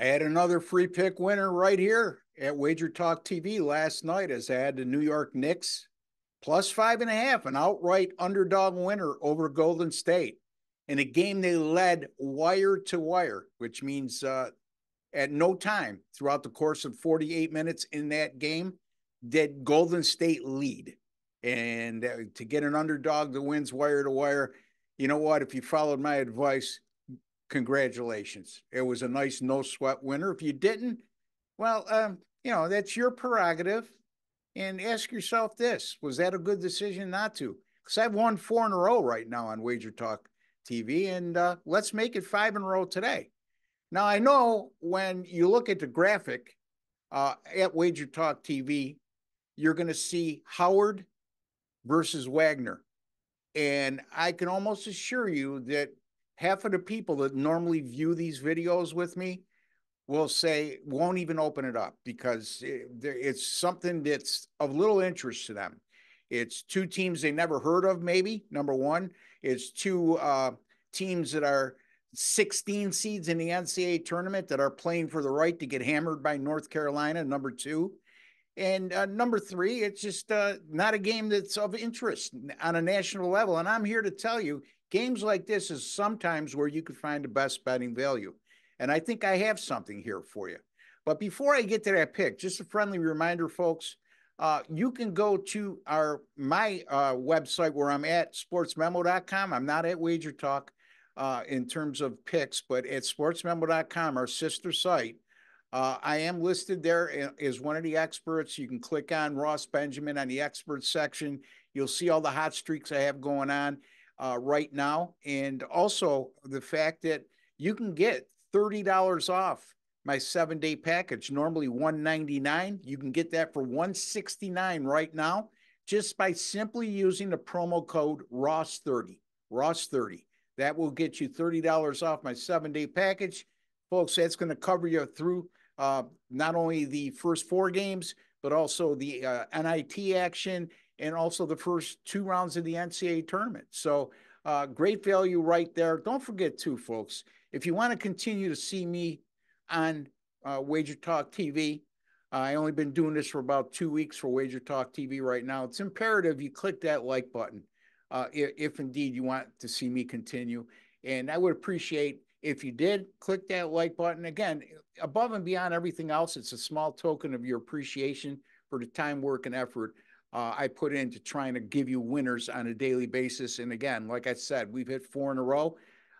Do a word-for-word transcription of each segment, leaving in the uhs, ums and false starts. I had another free pick winner right here at Wager Talk T V last night as I had the New York Knicks plus five and a half, an outright underdog winner over Golden State in a game they led wire to wire, which means uh, at no time throughout the course of forty-eight minutes in that game did Golden State lead. And uh, to get an underdog that wins wire to wire, you know what? If you followed my advice, congratulations. It was a nice no-sweat winner. If you didn't, well, um, you know, that's your prerogative. And ask yourself this, was that a good decision not to? Because I've won four in a row right now on Wager Talk T V, and uh, let's make it five in a row today. Now, I know when you look at the graphic uh, at Wager Talk T V, you're going to see Howard versus Wagner. And I can almost assure you that half of the people that normally view these videos with me will say, won't even open it up because it's something that's of little interest to them. It's two teams they never heard of, maybe, number one. It's two uh, teams that are sixteen seeds in the N C double A tournament that are playing for the right to get hammered by North Carolina, number two. And uh, number three, it's just uh, not a game that's of interest on a national level. And I'm here to tell you, games like this is sometimes where you can find the best betting value. And I think I have something here for you. But before I get to that pick, just a friendly reminder, folks, uh, you can go to our my uh, website where I'm at, sports memo dot com. I'm not at Wager Talk uh, in terms of picks, but at sports memo dot com, our sister site, uh, I am listed there as one of the experts. You can click on Ross Benjamin on the experts section. You'll see all the hot streaks I have going on uh, right now. And also the fact that you can get thirty dollars off my seven-day package, normally one ninety-nine. You can get that for one sixty-nine right now just by simply using the promo code Ross thirty. Ross thirty. That will get you thirty dollars off my seven-day package. Folks, that's going to cover you through uh, not only the first four games, but also the uh, N I T action and also the first two rounds of the N C double A tournament. So uh, great value right there. Don't forget, too, folks, if you want to continue to see me on uh, Wager Talk T V, uh, I've only been doing this for about two weeks for Wager Talk T V right now. It's imperative you click that like button uh, if, if indeed you want to see me continue. And I would appreciate if you did click that like button. Again, above and beyond everything else, it's a small token of your appreciation for the time, work, and effort uh, I put into trying to give you winners on a daily basis. And again, like I said, we've hit four in a row.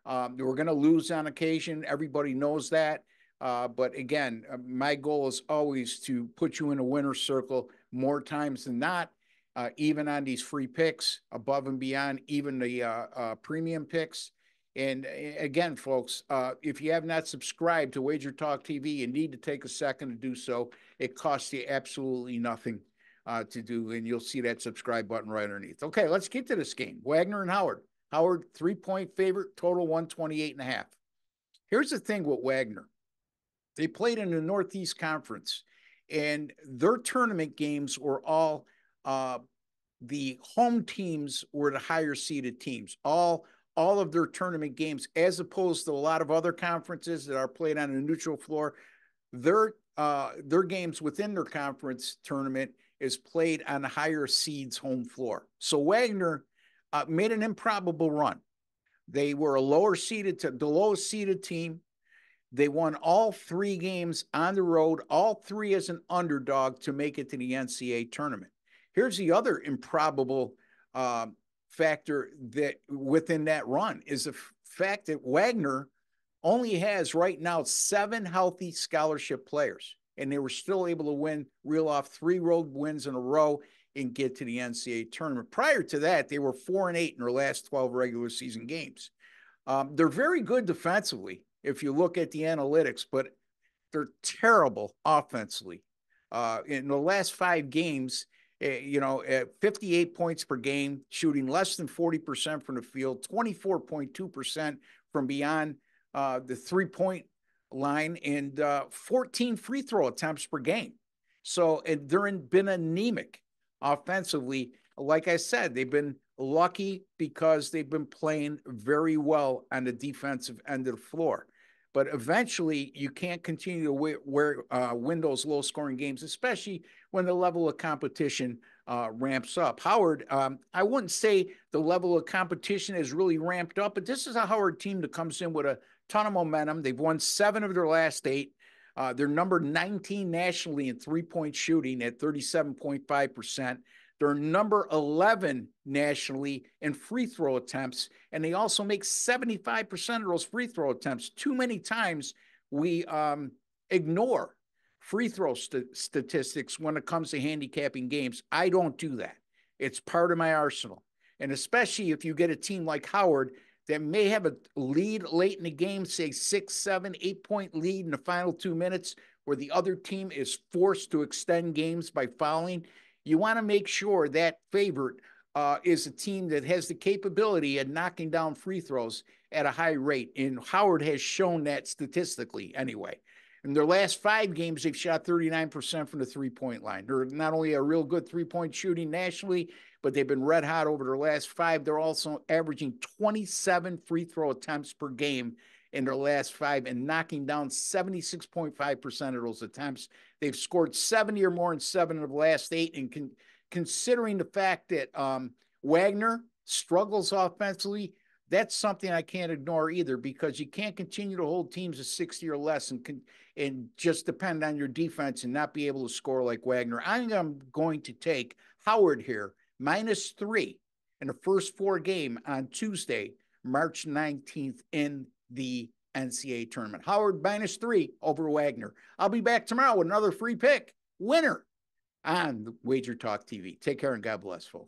Um, we're going to lose on occasion. Everybody knows that. Uh, but again, my goal is always to put you in a winner's circle more times than not, uh, even on these free picks, above and beyond even the uh, uh, premium picks. And again, folks, uh, if you have not subscribed to Wager Talk T V, you need to take a second to do so. It costs you absolutely nothing uh, to do, and you'll see that subscribe button right underneath. Okay, let's get to this game. Wagner and Howard. Howard, three-point favorite, total one twenty-eight and a half. Here's the thing with Wagner. They played in the Northeast Conference, and their tournament games were all uh, the home teams were the higher-seeded teams, all, all of their tournament games, as opposed to a lot of other conferences that are played on a neutral floor. Their, uh, their games within their conference tournament is played on the higher seeds home floor. So Wagner Uh, made an improbable run. They were a lower seeded, to the lowest seeded team. They won all three games on the road, all three as an underdog to make it to the N C double A tournament. Here's the other improbable uh, factor that within that run is the fact that Wagner only has right now seven healthy scholarship players, and they were still able to win, reel off three road wins in a row and get to the N C double A tournament. Prior to that, they were four and eight in their last twelve regular season games. Um, they're very good defensively if you look at the analytics, but they're terrible offensively. Uh, in the last five games, uh, you know, at fifty-eight points per game, shooting less than forty percent from the field, twenty-four point two percent from beyond uh, the three-point line, and uh, fourteen free throw attempts per game. So and they're in, been anemic. Offensively, like I said, they've been lucky because they've been playing very well on the defensive end of the floor. But eventually, you can't continue to wear, wear, uh, win those low-scoring games, especially when the level of competition uh, ramps up. Howard, um, I wouldn't say the level of competition has really ramped up, but this is a Howard team that comes in with a ton of momentum. They've won seven of their last eight. Uh, they're number nineteen nationally in three-point shooting at thirty-seven point five percent. They're number eleven nationally in free throw attempts, and they also make seventy-five percent of those free throw attempts. Too many times we um, ignore free throw st statistics when it comes to handicapping games. I don't do that. It's part of my arsenal. And especially if you get a team like Howard that may have a lead late in the game, say six, seven, eight-point lead in the final two minutes, where the other team is forced to extend games by fouling. You want to make sure that favorite uh, is a team that has the capability of knocking down free throws at a high rate. And Howard has shown that statistically anyway. In their last five games, they've shot thirty-nine percent from the three-point line. They're not only a real good three-point shooting nationally, but they've been red hot over their last five. They're also averaging twenty-seven free throw attempts per game in their last five and knocking down seventy-six point five percent of those attempts. They've scored seventy or more in seven of the last eight. And con considering the fact that um, Wagner struggles offensively, that's something I can't ignore either, because you can't continue to hold teams to sixty or less and, con and just depend on your defense and not be able to score like Wagner. I'm going to take Howard here, minus three in the first four game on Tuesday, March nineteenth in the N C A A tournament. Howard minus three over Wagner. I'll be back tomorrow with another free pick winner on Wager Talk T V. Take care and God bless, folks.